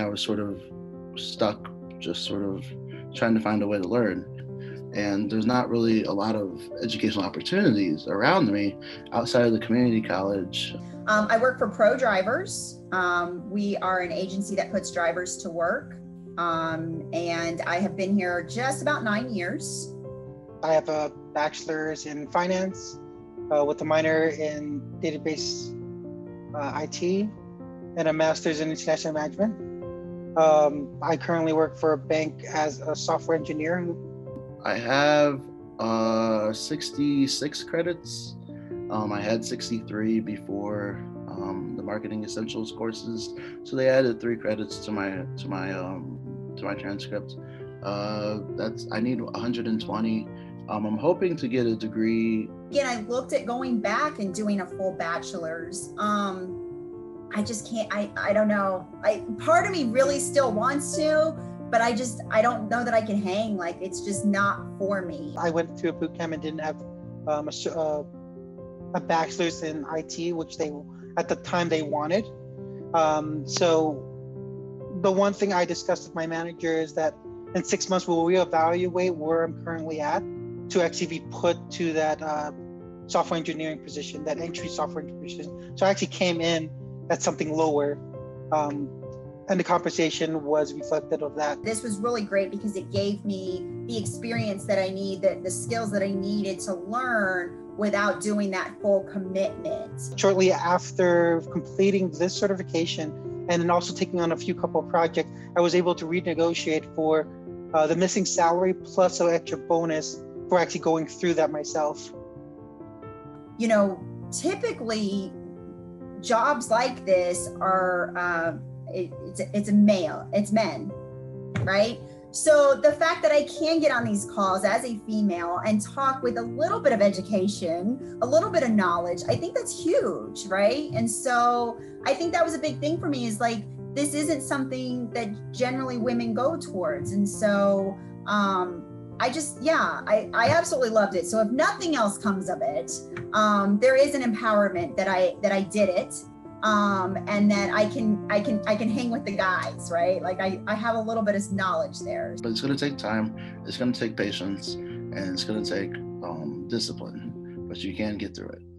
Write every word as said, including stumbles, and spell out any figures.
I was sort of stuck, just sort of trying to find a way to learn. And there's not really a lot of educational opportunities around me outside of the community college. Um, I work for Pro Drivers. Um, we are an agency that puts drivers to work. Um, and I have been here just about nine years. I have a bachelor's in finance uh, with a minor in database uh, I T and a master's in international management. Um, I currently work for a bank as a software engineer. I have uh, sixty-six credits. Um, I had sixty-three before um, the Marketing Essentials courses, so they added three credits to my to my um, to my transcript. Uh, that's I need one hundred twenty. Um, I'm hoping to get a degree. Again, I looked at going back and doing a full bachelor's. Um, I just can't, I, I don't know. I, part of me really still wants to, but I just, I don't know that I can hang. Like, it's just not for me. I went to a boot camp and didn't have um, a, uh, a bachelor's in I T, which they, at the time they wanted. Um, so the one thing I discussed with my manager is that in six months, we'll reevaluate where I'm currently at to actually be put to that uh, software engineering position, that entry software engineering position. So I actually came in that's something lower. Um, and the conversation was reflective of that. This was really great because it gave me the experience that I need, the, the skills that I needed to learn without doing that full commitment. Shortly after completing this certification and then also taking on a few couple of projects, I was able to renegotiate for uh, the missing salary plus an extra bonus for actually going through that myself. You know, typically, jobs like this are uh, it, it's it's a male, it's men, right? So the fact that I can get on these calls as a female and talk with a little bit of education, a little bit of knowledge, I think that's huge, right? And so I think that was a big thing for me, is like, this isn't something that generally women go towards. And so um, I just, yeah, I, I absolutely loved it. So if nothing else comes of it, um, there is an empowerment that I that I did it, um, and that I can I can I can hang with the guys, right? Like I, I have a little bit of knowledge there. But it's going to take time, it's going to take patience, and it's going to take um, discipline. But you can get through it.